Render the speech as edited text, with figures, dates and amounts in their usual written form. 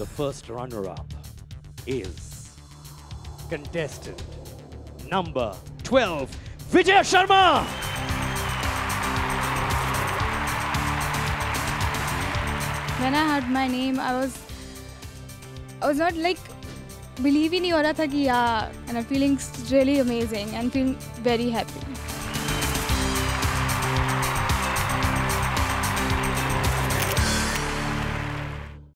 The first runner-up is contestant number 12, Vijaya Sharma. When I heard my name, I was not like believing it, and I'm feeling really amazing and feeling very happy.